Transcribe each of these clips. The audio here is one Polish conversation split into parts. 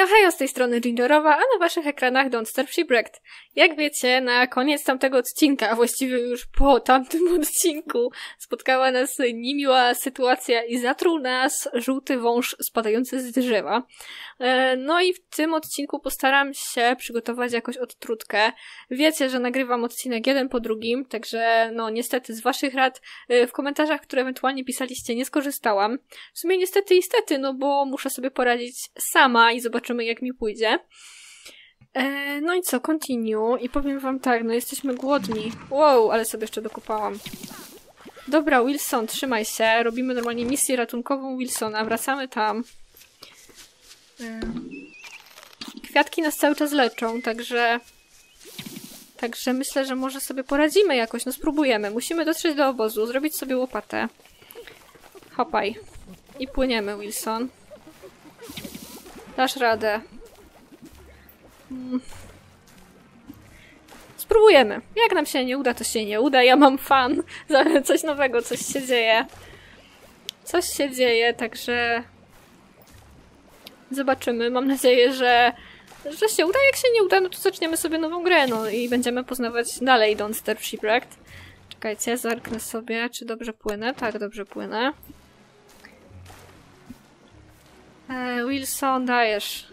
Hejo, hejo, z tej strony Gingerowa, a na waszych ekranach Don't Starve Shipwrecked. Jak wiecie, na koniec tamtego odcinka, a właściwie już po tamtym odcinku, spotkała nas niemiła sytuacja i zatruł nas żółty wąż spadający z drzewa. No i w tym odcinku postaram się przygotować jakąś odtrutkę. Wiecie, że nagrywam odcinek jeden po drugim, także no niestety z waszych rad w komentarzach, które ewentualnie pisaliście, nie skorzystałam. W sumie niestety i stety, no bo muszę sobie poradzić sama i zobaczymy, jak mi pójdzie. No i co, continue. I powiem wam tak, no jesteśmy głodni. Wow, ale sobie jeszcze dokopałam. Dobra, Wilson, trzymaj się. Robimy normalnie misję ratunkową Wilsona. Wracamy tam. Kwiatki nas cały czas leczą, także... Także myślę, że może sobie poradzimy jakoś. No spróbujemy. Musimy dotrzeć do obozu, zrobić sobie łopatę. Hopaj. I płyniemy, Wilson. Dasz radę. Spróbujemy. Jak nam się nie uda, to się nie uda. Ja mam fan. Coś nowego, coś się dzieje. Coś się dzieje, także... Zobaczymy. Mam nadzieję, że się uda. Jak się nie uda, no to zaczniemy sobie nową grę, no i będziemy poznawać dalej Don't Starve Shipwrecked. Czekajcie, zerknę sobie, czy dobrze płynę. Tak, dobrze płynę. Wilson, dajesz.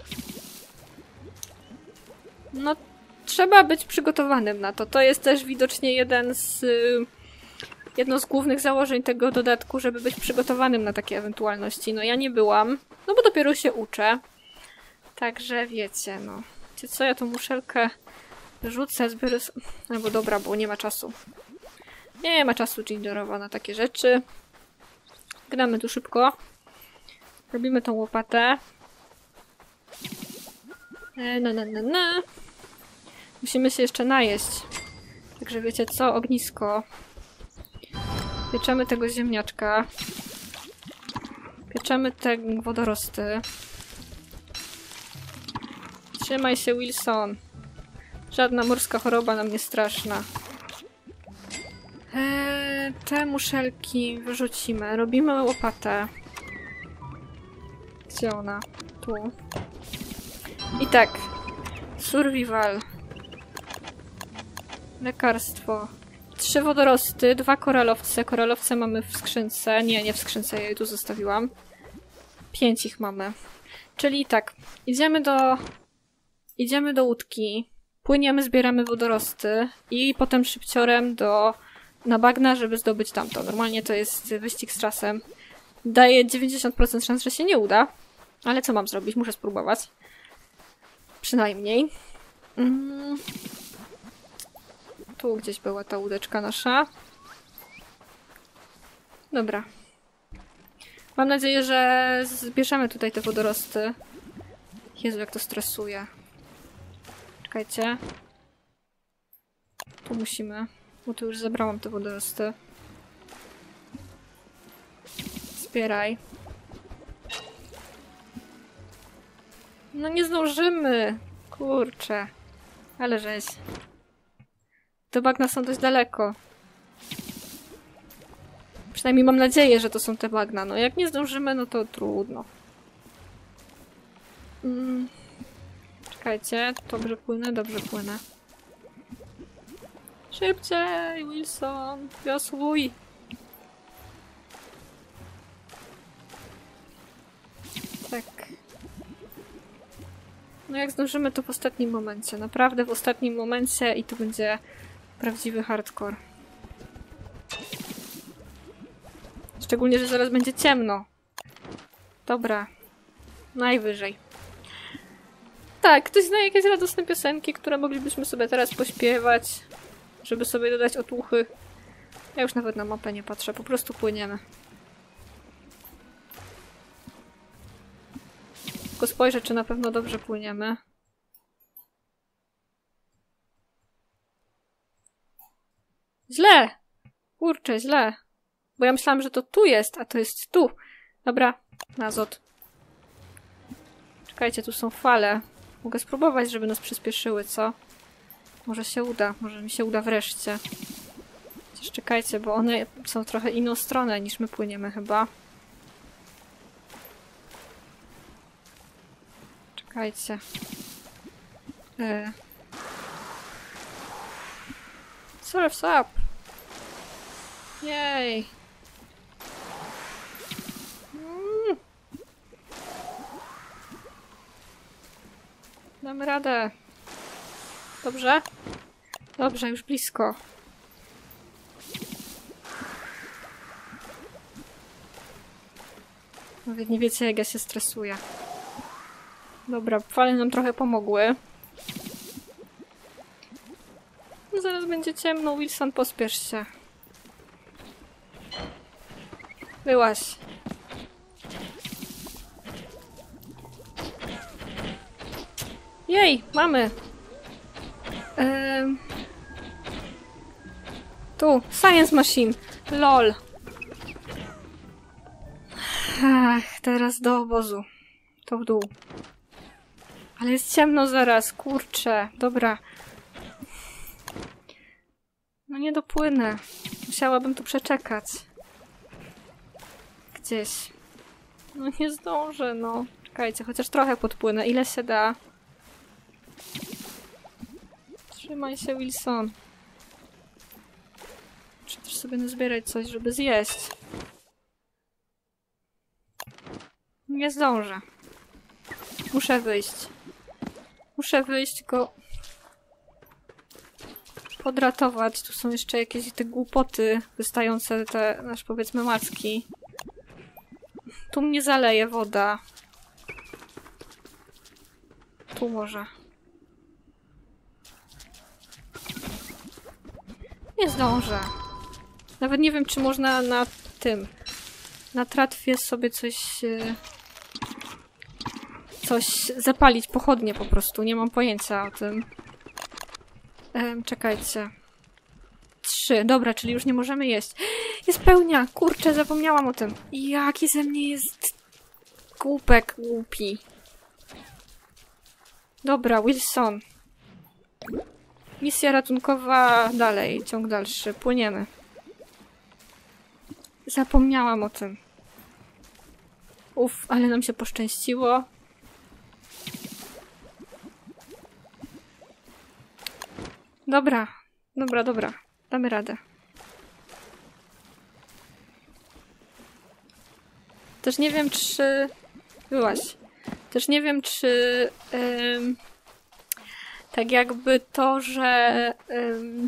No, trzeba być przygotowanym na to. To jest też widocznie jedno z głównych założeń tego dodatku, żeby być przygotowanym na takie ewentualności. No, ja nie byłam, no bo dopiero się uczę. Także wiecie, no. Wiecie co, ja tą muszelkę rzucę, zbiorę... Albo dobra, bo nie ma czasu. Nie ma czasu, Gingerowa, na takie rzeczy. Gramy tu szybko. Robimy tą łopatę. Musimy się jeszcze najeść. Także wiecie co? Ognisko. Pieczemy tego ziemniaczka. Pieczemy te wodorosty. Trzymaj się, Wilson. Żadna morska choroba nam nie straszna. Te muszelki wyrzucimy. Robimy łopatę. Gdzie ona? Tu. I tak. Survival. Lekarstwo. 3 wodorosty, 2 koralowce. Koralowce mamy w skrzynce. Nie w skrzynce, ja je tu zostawiłam. 5 ich mamy. Czyli tak. Idziemy do łódki. Płyniemy, zbieramy wodorosty. I potem szybciorem na bagna, żeby zdobyć tamto. Normalnie to jest wyścig z czasem. Daje 90% szans, że się nie uda. Ale co mam zrobić? Muszę spróbować. Przynajmniej. Tu gdzieś była ta łódeczka nasza. Dobra. Mam nadzieję, że zbierzemy tutaj te wodorosty. Jezu, jak to stresuje. Czekajcie. Tu musimy. Bo tu już zabrałam te wodorosty. Zbieraj. No nie zdążymy! Kurczę. Ale żeś. Te bagna są dość daleko. Przynajmniej mam nadzieję, że to są te bagna. No jak nie zdążymy, no to trudno. Czekajcie. Dobrze płynę, dobrze płynę. Szybciej, Wilson! Wiosłuj! Tak. No jak zdążymy, to w ostatnim momencie. Naprawdę w ostatnim momencie i to będzie prawdziwy hardcore. Szczególnie, że zaraz będzie ciemno. Dobra. Najwyżej. Tak, ktoś zna jakieś radosne piosenki, które moglibyśmy sobie teraz pośpiewać, żeby sobie dodać otuchy. Ja już nawet na mapę nie patrzę, po prostu płyniemy. Tylko spojrzę, czy na pewno dobrze płyniemy. Źle! Kurczę, źle. Bo ja myślałam, że to tu jest, a to jest tu. Dobra, na zot. Czekajcie, tu są fale. Mogę spróbować, żeby nas przyspieszyły, co? Może się uda, może mi się uda wreszcie. Chociaż czekajcie, bo one są trochę inną stronę niż my płyniemy chyba. Czekajcie. Surf's up! Jej! Damy radę. Dobrze? Dobrze, już blisko. Nawet nie wiecie, jak ja się stresuję. Dobra, fale nam trochę pomogły. No zaraz będzie ciemno, Wilson, pospiesz się. Byłaś. Jej, mamy! Tu, Science Machine! LOL! Ach, teraz do obozu. To w dół. Ale jest ciemno zaraz, kurczę. Dobra. No nie dopłynę. Musiałabym tu przeczekać. Gdzieś. No nie zdążę, no. Czekajcie, chociaż trochę podpłynę. Ile się da? Trzymaj się, Wilson. Muszę też sobie nazbierać coś, żeby zjeść. Nie zdążę. Muszę wyjść. Muszę wyjść go... podratować. Tu są jeszcze jakieś te głupoty wystające, te nasz powiedzmy macki. Tu mnie zaleje woda. Tu może. Nie zdążę. Nawet nie wiem, czy można na tym... na tratwie sobie coś... coś zapalić, pochodnie po prostu. Nie mam pojęcia o tym. Czekajcie. 3. Dobra, czyli już nie możemy jeść. Jest pełnia! Kurczę, zapomniałam o tym. Jaki ze mnie jest... głupek głupi. Dobra, Wilson. Misja ratunkowa dalej. Ciąg dalszy. Płyniemy. Zapomniałam o tym. Uff, ale nam się poszczęściło. Dobra, dobra, dobra. Damy radę. Też nie wiem, czy... byłaś. Też nie wiem, czy... tak jakby to, że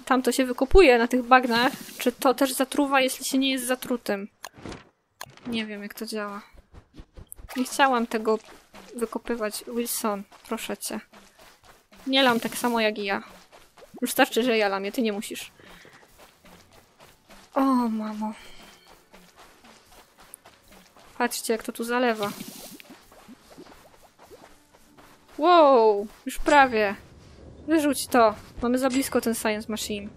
tamto się wykopuje na tych bagnach, czy to też zatruwa, jeśli się nie jest zatrutym. Nie wiem, jak to działa. Nie chciałam tego wykopywać. Wilson, proszę cię. Nie lam tak samo jak i ja. Już starczy, że ja lamię, ty nie musisz. O, mamo. Patrzcie, jak to tu zalewa. Wow, już prawie. Wyrzuć to. Mamy za blisko ten Science Machine.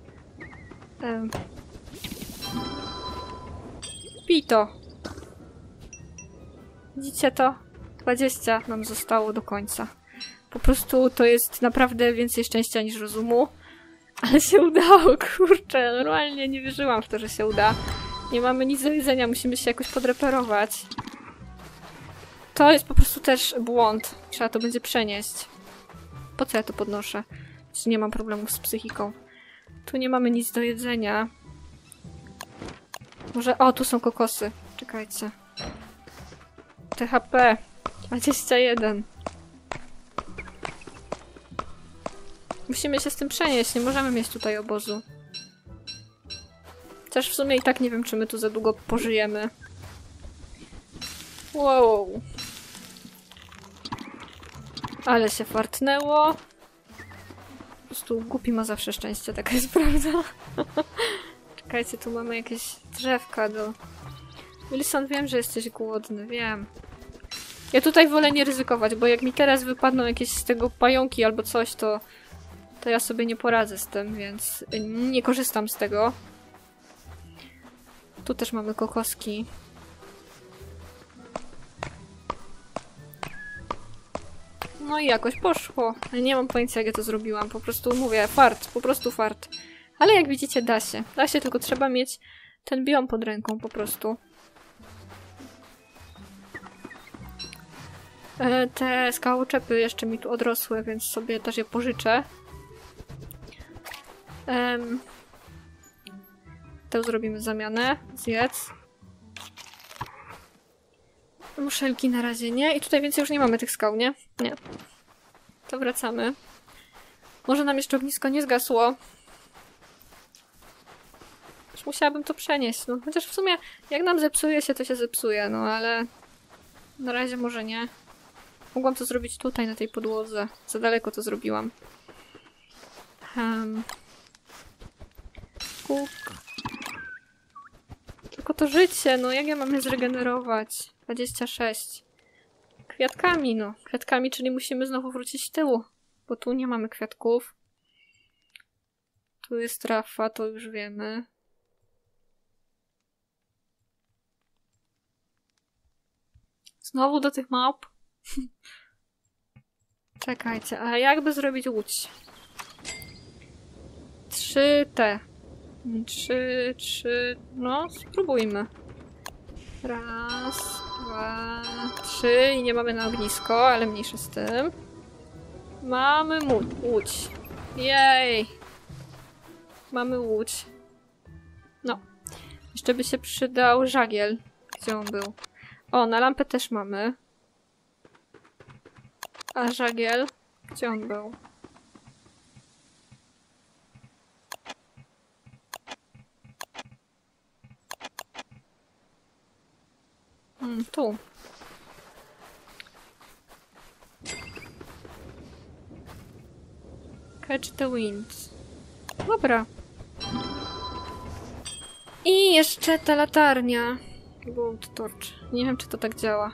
Pij to. Widzicie to? 20 nam zostało do końca. Po prostu to jest naprawdę więcej szczęścia niż rozumu. Ale się udało, kurczę. Normalnie nie wierzyłam w to, że się uda. Nie mamy nic do jedzenia, musimy się jakoś podreperować. To jest po prostu też błąd. Trzeba to będzie przenieść. Po co ja to podnoszę? Nie mam problemów z psychiką. Tu nie mamy nic do jedzenia. Może... o, tu są kokosy. Czekajcie. THP. 21. Musimy się z tym przenieść. Nie możemy mieć tutaj obozu. Też w sumie i tak nie wiem, czy my tu za długo pożyjemy. Wow. Ale się fartnęło. Po prostu głupi ma zawsze szczęście, taka jest prawda. Czekajcie, tu mamy jakieś drzewka do... Wilson, wiem, że jesteś głodny, wiem. Ja tutaj wolę nie ryzykować, bo jak mi teraz wypadną jakieś z tego pająki albo coś, to ja sobie nie poradzę z tym, więc nie korzystam z tego. Tu też mamy kokoski. No i jakoś poszło. Nie mam pojęcia, jak ja to zrobiłam. Po prostu mówię, fart, po prostu fart. Ale jak widzicie, da się. Da się, tylko trzeba mieć ten biom pod ręką po prostu. Te skałoczepy jeszcze mi tu odrosły, więc sobie też je pożyczę. To zrobimy zamianę. Zjedz. Muszelki na razie nie. I tutaj więcej już nie mamy tych skał, nie? Nie. To wracamy. Może nam jeszcze ognisko nie zgasło. Już musiałabym to przenieść. No, chociaż w sumie jak nam zepsuje się, to się zepsuje. No ale na razie może nie. Mogłam to zrobić tutaj, na tej podłodze. Za daleko to zrobiłam. Kuk. Tylko to życie, no jak ja mam je zregenerować? 26. Kwiatkami, no. Kwiatkami, czyli musimy znowu wrócić tyłu. Bo tu nie mamy kwiatków. Tu jest trafa, to już wiemy. Znowu do tych małp. Czekajcie, a jakby zrobić łódź? 3T. 3, no spróbujmy. Raz, dwa, trzy i nie mamy na ognisko, ale mniejsze z tym. Mamy łódź. Jej! Mamy łódź. No. Jeszcze by się przydał żagiel. Gdzie on był? O, na lampę też mamy. A żagiel? Gdzie on był? Tu. Catch the wind. Dobra. I jeszcze ta latarnia. Gold Torch. Nie wiem, czy to tak działa.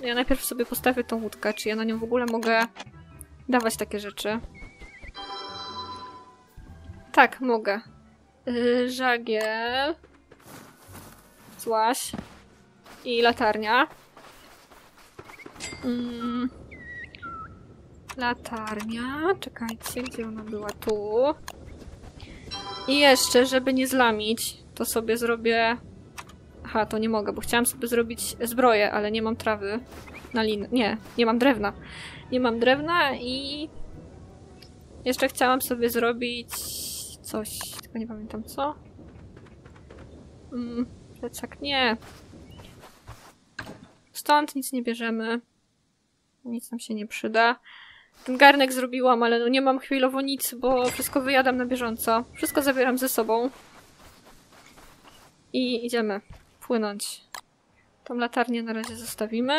Ja najpierw sobie postawię tą łódkę, czy ja na nią w ogóle mogę dawać takie rzeczy. Tak, mogę. Żagiel. Złaś. I latarnia. Latarnia. Czekajcie, gdzie ona była? Tu. I jeszcze, żeby nie zlamić, to sobie zrobię... Aha, to nie mogę, bo chciałam sobie zrobić zbroję, ale nie mam trawy na lin... Nie, nie mam drewna. Nie mam drewna i... Jeszcze chciałam sobie zrobić... coś. Tylko nie pamiętam co. Plecak nie. Stąd nic nie bierzemy. Nic nam się nie przyda. Ten garnek zrobiłam, ale no nie mam chwilowo nic, bo wszystko wyjadam na bieżąco. Wszystko zabieram ze sobą. I idziemy płynąć. Tą latarnię na razie zostawimy.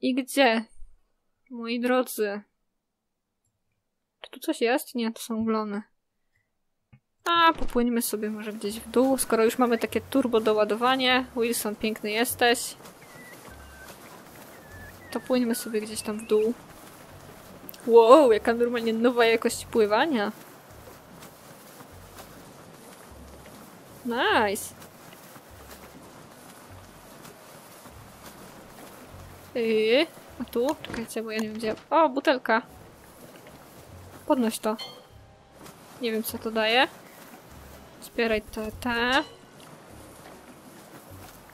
I gdzie? Moi drodzy. Czy tu coś jest? Nie, to są glony. A, popłyńmy sobie może gdzieś w dół, skoro już mamy takie turbo doładowanie. Wilson, piękny jesteś. To płyńmy sobie gdzieś tam w dół. Wow, jaka normalnie nowa jakość pływania. Nice. A tu? Czekajcie, bo ja nie wiem gdzie... O, butelka. Podnoś to. Nie wiem co to daje. Zbieraj te.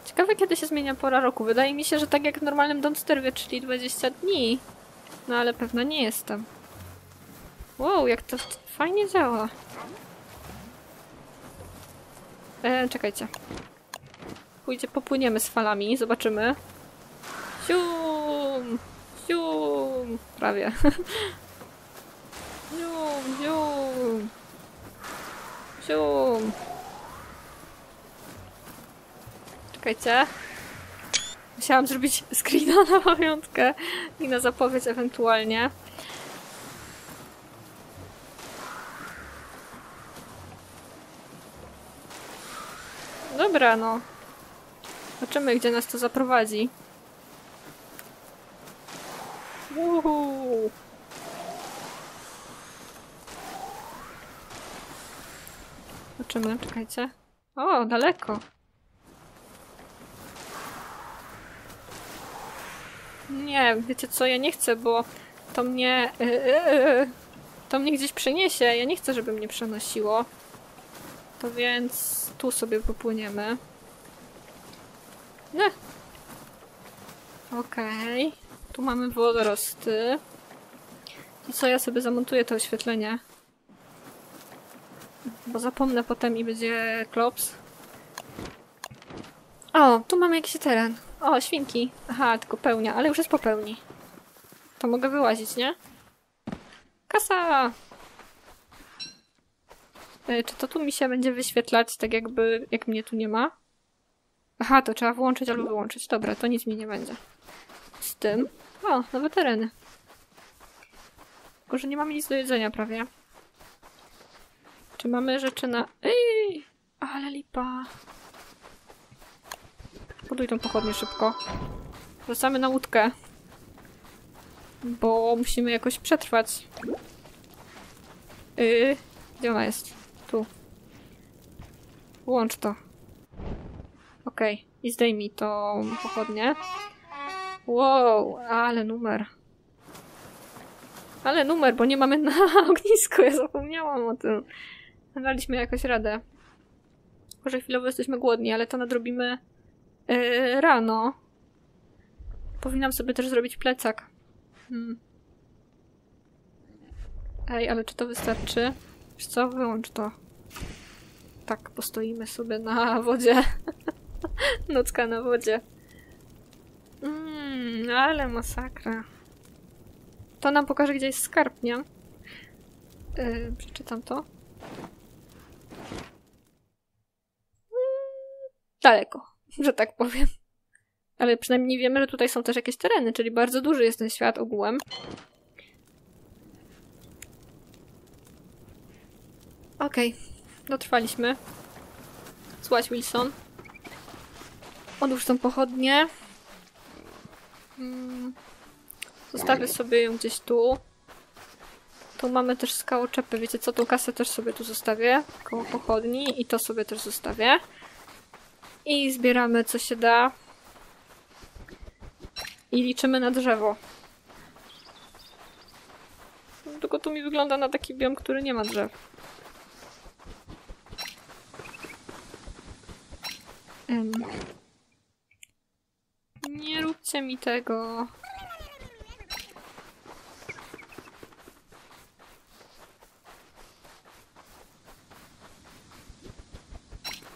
Ciekawe kiedy się zmienia pora roku. Wydaje mi się, że tak jak w normalnym Don't Starve, czyli 20 dni. No ale pewna nie jestem. Wow, jak to fajnie działa. Czekajcie. Popłyniemy z falami, zobaczymy. Zium! Zium! Prawie. Zium! Zium! Zium! Czekajcie. Musiałam zrobić screena na pamiątkę i na zapowiedź ewentualnie. Dobra, no. Zobaczymy, gdzie nas to zaprowadzi. Uhu. Zobaczymy, czekajcie. O, daleko. Nie, wiecie co, ja nie chcę, bo to mnie... to mnie gdzieś przeniesie. Ja nie chcę, żeby mnie przenosiło. To więc... Tu sobie popłyniemy. No. Okej. Tu mamy wodorosty. To co, ja sobie zamontuję to oświetlenie. Bo zapomnę potem i będzie klops. O, tu mamy jakiś teren. O, świnki. Aha, tylko pełnia, ale już jest po pełni. To mogę wyłazić, nie? Kasa! Czy to tu mi się będzie wyświetlać, tak jakby, jak mnie tu nie ma? Aha, to trzeba włączyć albo wyłączyć. Dobra, to nic mi nie będzie. Z tym. O, nowe tereny. Tylko że nie mamy nic do jedzenia prawie. Czy mamy rzeczy na... Ej, ale lipa. Buduj tą pochodnię szybko. Wracamy na łódkę. Bo musimy jakoś przetrwać. Gdzie ona jest? Tu. Włącz to. Okej. I zdejmij tą pochodnię. Wow, ale numer. Ale numer, bo nie mamy na ognisku. Ja zapomniałam o tym. Daliśmy jakoś radę. Może chwilowo jesteśmy głodni, ale to nadrobimy rano. Powinnam sobie też zrobić plecak. Ej, ale czy to wystarczy? Wiesz co? Wyłącz to. Tak, postoimy sobie na wodzie. Nocka na wodzie. Ale masakra. To nam pokaże, gdzie jest skarb, nie? Przeczytam to. Daleko, że tak powiem. Ale przynajmniej wiemy, że tutaj są też jakieś tereny, czyli bardzo duży jest ten świat ogółem. Okej, dotrwaliśmy. Słuchaj, Wilson. Odłóż tą pochodnię. Zostawię sobie ją gdzieś tu. Tu mamy też skałoczepy. Wiecie co? Tą kasę też sobie tu zostawię. Koło pochodni. I to sobie też zostawię. I zbieramy co się da. I liczymy na drzewo. Tylko tu mi wygląda na taki biom, który nie ma drzew. Nie róbcie mi tego.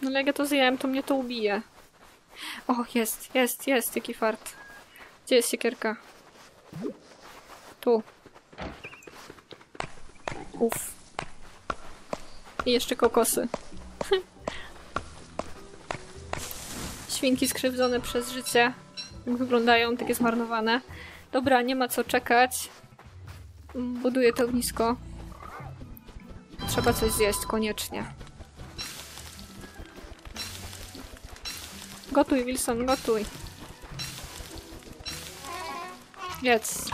No ale jak ja to zjem, to mnie to ubije. O, jest, jest, jest, jaki fart. Gdzie jest siekierka? Tu. Uff. I jeszcze kokosy. Świnki skrzywdzone przez życie. Jak wyglądają, takie zmarnowane. Dobra, nie ma co czekać. Buduję to ognisko. Trzeba coś zjeść, koniecznie. Gotuj, Wilson, gotuj. Jedz.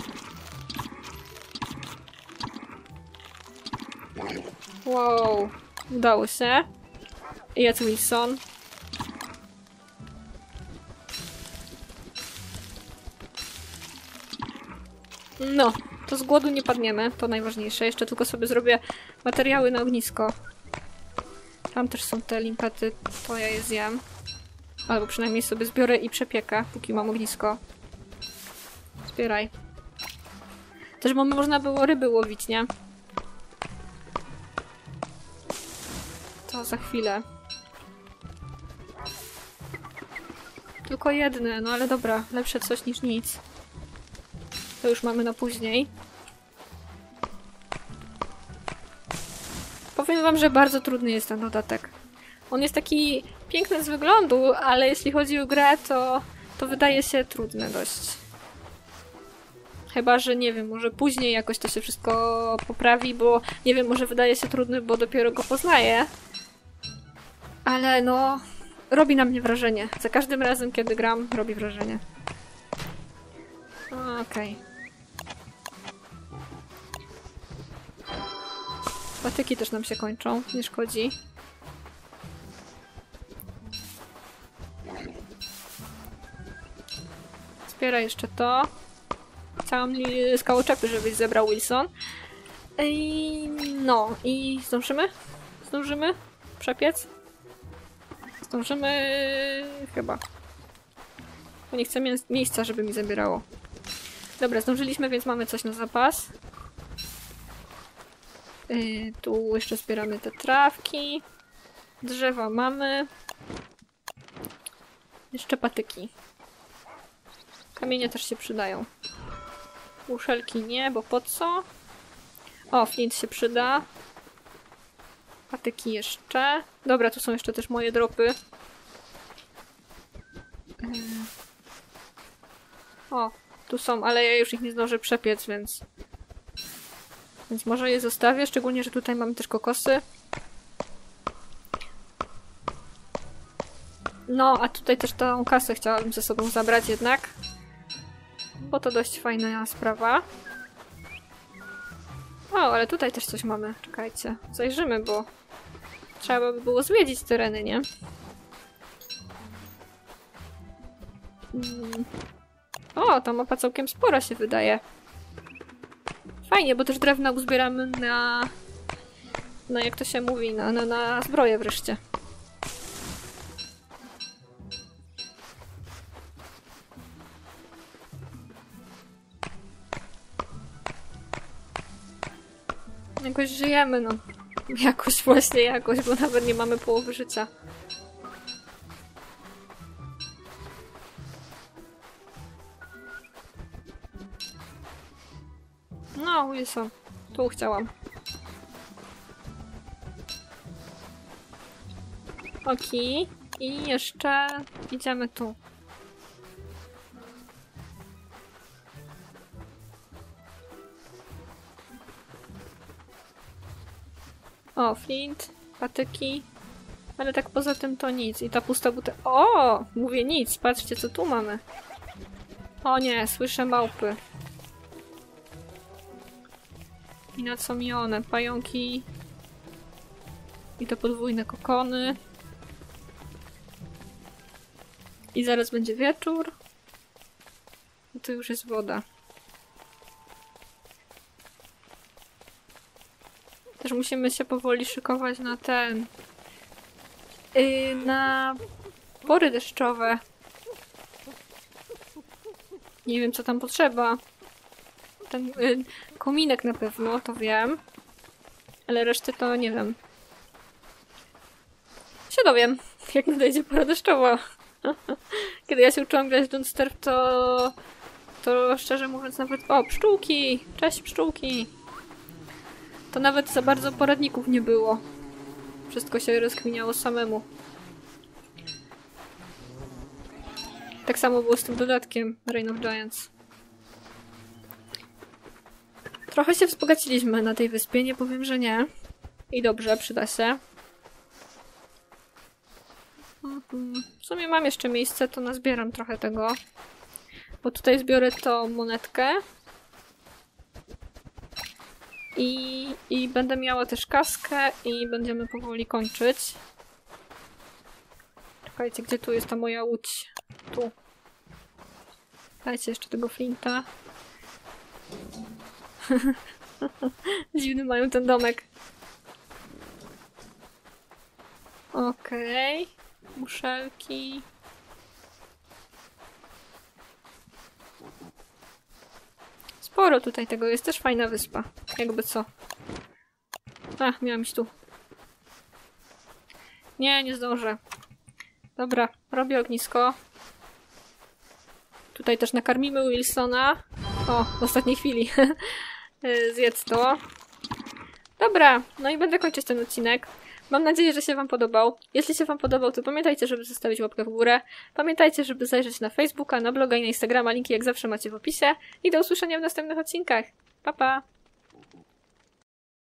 Wow, udało się. Jedz, Wilson. No, to z głodu nie padniemy, to najważniejsze. Jeszcze tylko sobie zrobię materiały na ognisko. Tam też są te limpaty, to ja je zjem. Albo przynajmniej sobie zbiorę i przepiekę, póki mam ognisko. Zbieraj. Też można było ryby łowić, nie? To za chwilę. Tylko jedne, no ale dobra, lepsze coś niż nic. To już mamy na później. Powiem wam, że bardzo trudny jest ten dodatek. On jest taki piękny z wyglądu, ale jeśli chodzi o grę, to wydaje się trudne dość. Chyba że, nie wiem, może później jakoś to się wszystko poprawi, bo nie wiem, może wydaje się trudny, bo dopiero go poznaję. Ale no, robi na mnie wrażenie. Za każdym razem, kiedy gram, robi wrażenie. Okej. Patyki też nam się kończą, nie szkodzi. Zbieraj jeszcze to. Chciałam skałoczepy, żebyś zebrał, Wilson. I no, i zdążymy? Zdążymy? Przepiec? Zdążymy... chyba. Bo nie chcę miejsca, żeby mi zabierało. Dobra, zdążyliśmy, więc mamy coś na zapas. Tu jeszcze zbieramy te trawki. Drzewa mamy. Jeszcze patyki. Kamienie też się przydają. Muszelki nie, bo po co? O, flint się przyda. Patyki jeszcze. Dobra, tu są jeszcze też moje dropy. O, tu są, ale ja już ich nie zdążę przepiec, więc... Więc może je zostawię, szczególnie, że tutaj mamy też kokosy. No, a tutaj też tą kasę chciałabym ze sobą zabrać jednak. Bo to dość fajna sprawa. O, ale tutaj też coś mamy. Czekajcie, zajrzymy, bo trzeba by było zwiedzić tereny, nie? O, ta mapa całkiem spora się wydaje. Fajnie, bo też drewna uzbieramy na... No jak to się mówi, na zbroję wreszcie. Jakoś żyjemy, no. Jakoś, właśnie jakoś, bo nawet nie mamy połowy życia. No, Wilson. Tu chciałam. Okej. I jeszcze idziemy tu. O, flint, patyki, ale tak poza tym to nic. I ta pusta butelka... O! Mówię nic, patrzcie co tu mamy. O nie, słyszę małpy. I na co mi one? Pająki. I te podwójne kokony. I zaraz będzie wieczór. I tu już jest woda. Też musimy się powoli szykować na ten... na... pory deszczowe. Nie wiem co tam potrzeba. Ten kominek na pewno, to wiem. Ale reszty to nie wiem. Się dowiem, jak nadejdzie pora deszczowa. Kiedy ja się uczyłam grać Don't Starve, to szczerze mówiąc nawet... O, pszczółki! Cześć pszczółki! To nawet za bardzo poradników nie było. Wszystko się rozkminiało samemu. Tak samo było z tym dodatkiem Reign of Giants. Trochę się wzbogaciliśmy na tej wyspie, nie powiem, że nie. I dobrze, przyda się. W sumie mam jeszcze miejsce, to nazbieram trochę tego. Bo tutaj zbiorę tą monetkę. I będę miała też kaskę i będziemy powoli kończyć. Czekajcie, gdzie tu jest ta moja łódź? Tu. Dajcie jeszcze tego flinta. Dziwny mają ten domek. Okej. Muszelki. Sporo tutaj tego jest, też fajna wyspa. Jakby co. Ach, miałam iść tu. Nie, nie zdążę. Dobra, robię ognisko. Tutaj też nakarmimy Wilsona. O, w ostatniej chwili. Zjedz to. Dobra, no i będę kończyć ten odcinek. Mam nadzieję, że się wam podobał. Jeśli się wam podobał, to pamiętajcie, żeby zostawić łapkę w górę. Pamiętajcie, żeby zajrzeć na Facebooka, na bloga i na Instagrama. Linki jak zawsze macie w opisie. I do usłyszenia w następnych odcinkach. Pa, pa!